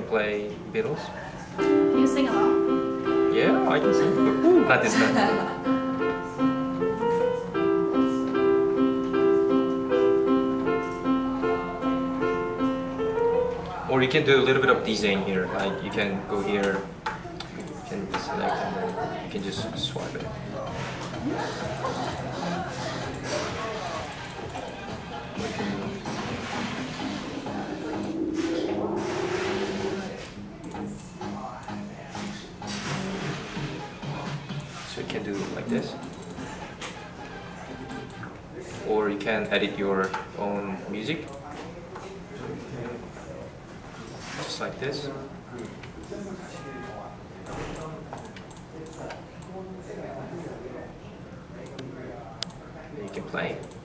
can play Beatles. Can you sing along? Yeah, I can sing, but not this time. Or you can do a little bit of design here, like you can go here, you can select and then you can just swipe it. So you can do it like this. Or you can edit your own music. Just like this. And you can play.